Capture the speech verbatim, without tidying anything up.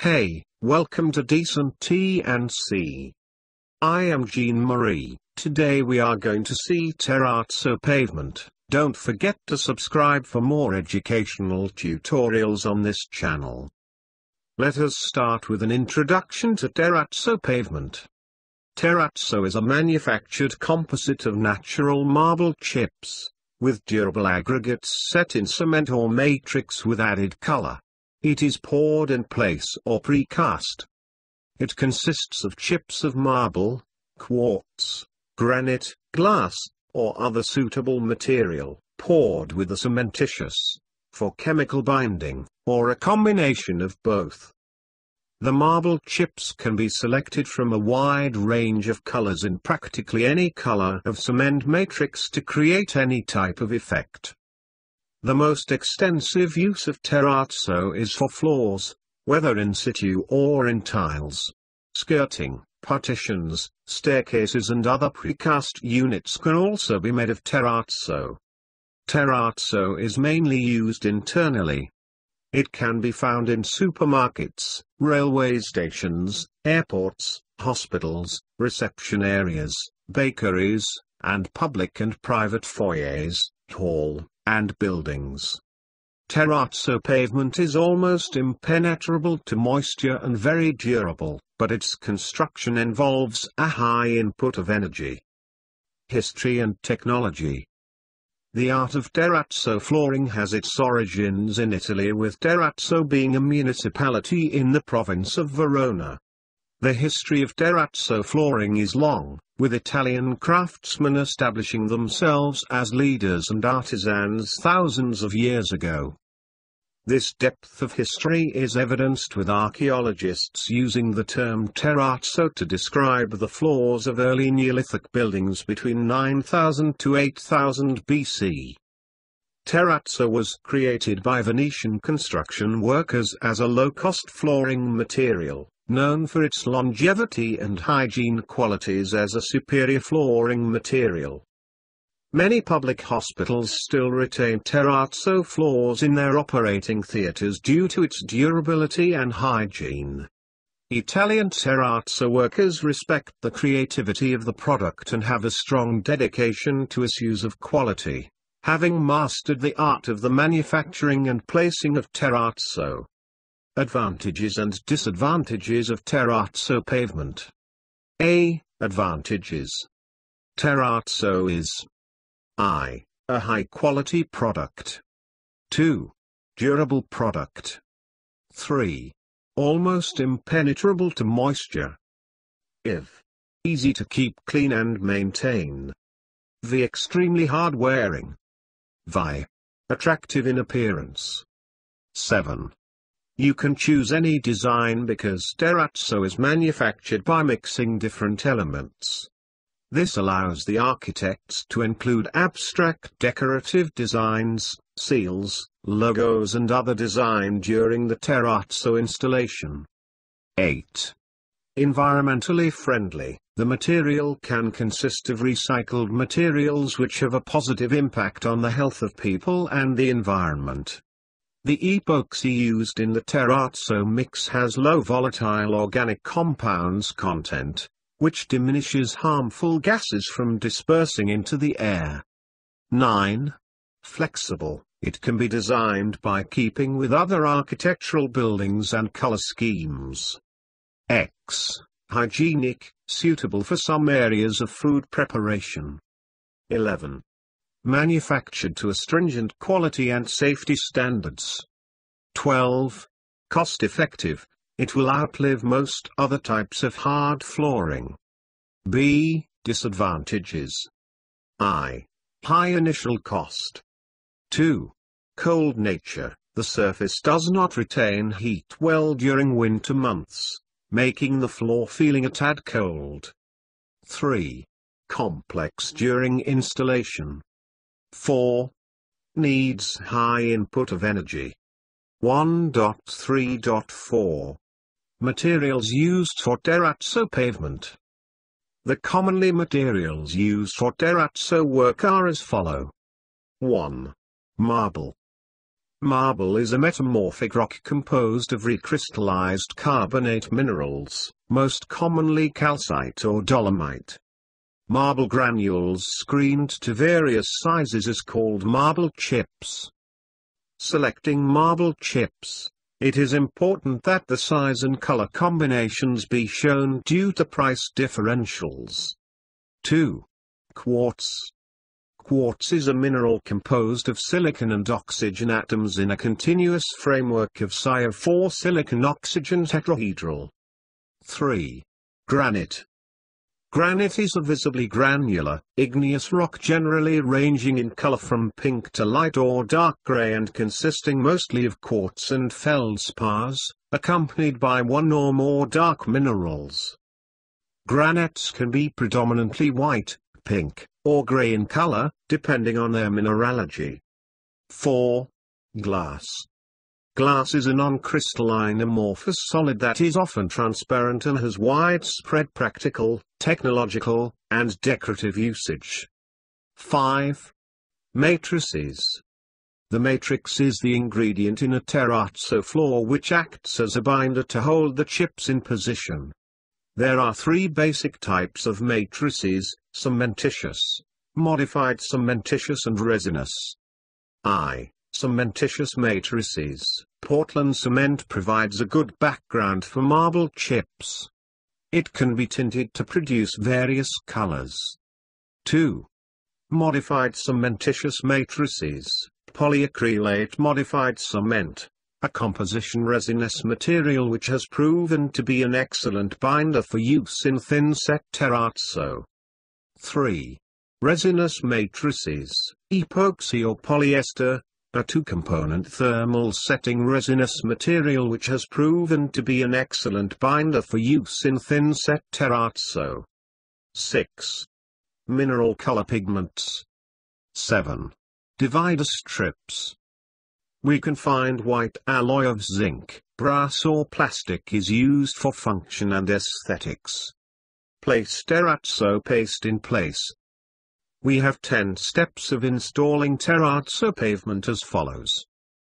Hey, welcome to Decent T and C. I am Jean Marie. Today we are going to see terrazzo pavement. Don't forget to subscribe for more educational tutorials on this channel. Let us start with an introduction to terrazzo pavement. Terrazzo is a manufactured composite of natural marble chips, with durable aggregates set in cement or matrix with added color. It is poured in place or precast. It consists of chips of marble, quartz, granite, glass, or other suitable material, poured with a cementitious, for chemical binding, or a combination of both. The marble chips can be selected from a wide range of colors in practically any color of cement matrix to create any type of effect. The most extensive use of terrazzo is for floors, whether in situ or in tiles. Skirting, partitions, staircases and other precast units can also be made of terrazzo. Terrazzo is mainly used internally. It can be found in supermarkets, railway stations, airports, hospitals, reception areas, bakeries, and public and private foyers, hall, and buildings. Terrazzo pavement is almost impenetrable to moisture and very durable, but its construction involves a high input of energy. History and technology. The art of terrazzo flooring has its origins in Italy, with Terrazzo being a municipality in the province of Verona. The history of terrazzo flooring is long, with Italian craftsmen establishing themselves as leaders and artisans thousands of years ago. This depth of history is evidenced with archaeologists using the term terrazzo to describe the floors of early Neolithic buildings between nine thousand to eight thousand B C. Terrazzo was created by Venetian construction workers as a low-cost flooring material, known for its longevity and hygiene qualities as a superior flooring material. Many public hospitals still retain terrazzo floors in their operating theatres due to its durability and hygiene. Italian terrazzo workers respect the creativity of the product and have a strong dedication to issues of quality, having mastered the art of the manufacturing and placing of terrazzo. Advantages and disadvantages of terrazzo pavement. A. Advantages. Terrazzo is one. A high-quality product. two. Durable product. three. Almost impenetrable to moisture. F. Easy to keep clean and maintain. V. Extremely hard-wearing. five. Attractive in appearance. seven. You can choose any design because terrazzo is manufactured by mixing different elements. This allows the architects to include abstract decorative designs, seals, logos and other design during the terrazzo installation. eight. Environmentally friendly. The material can consist of recycled materials which have a positive impact on the health of people and the environment. The epoxy used in the terrazzo mix has low volatile organic compounds content, which diminishes harmful gases from dispersing into the air. nine. Flexible. It can be designed by keeping with other architectural buildings and color schemes. ten. Hygienic, suitable for some areas of food preparation. eleven. Manufactured to a stringent quality and safety standards. twelve. Cost effective. It will outlive most other types of hard flooring. B. Disadvantages. one. High initial cost. two. Cold nature. The surface does not retain heat well during winter months, making the floor feeling a tad cold. three. Complex during installation. four. Needs high input of energy. one point three point four. Materials used for terrazzo pavement. The commonly materials used for terrazzo work are as follow. one. Marble. Marble is a metamorphic rock composed of recrystallized carbonate minerals, most commonly calcite or dolomite. Marble granules screened to various sizes is called marble chips. Selecting marble chips, it is important that the size and color combinations be shown due to price differentials. two. Quartz. Quartz is a mineral composed of silicon and oxygen atoms in a continuous framework of S I O four silicon-oxygen tetrahedral. three. Granite. Granite is a visibly granular, igneous rock generally ranging in color from pink to light or dark gray and consisting mostly of quartz and feldspars, accompanied by one or more dark minerals. Granites can be predominantly white, pink, or gray in color, depending on their mineralogy. four. Glass. Glass is a non-crystalline amorphous solid that is often transparent and has widespread practical, technological, and decorative usage. five. Matrices. The matrix is the ingredient in a terrazzo floor which acts as a binder to hold the chips in position. There are three basic types of matrices: cementitious, modified cementitious, and resinous. I. Cementitious matrices. Portland cement provides a good background for marble chips. It can be tinted to produce various colors. two. Modified cementitious matrices. Polyacrylate modified cement, a composition resinous material which has proven to be an excellent binder for use in thin-set terrazzo. three. Resinous matrices. Epoxy or polyester, a two-component thermal setting resinous material which has proven to be an excellent binder for use in thin-set terrazzo. six. Mineral color pigments. seven. Divider strips. We can find white alloy of zinc, brass or plastic is used for function and aesthetics. Place terrazzo paste in place. We have ten steps of installing terrazzo pavement as follows.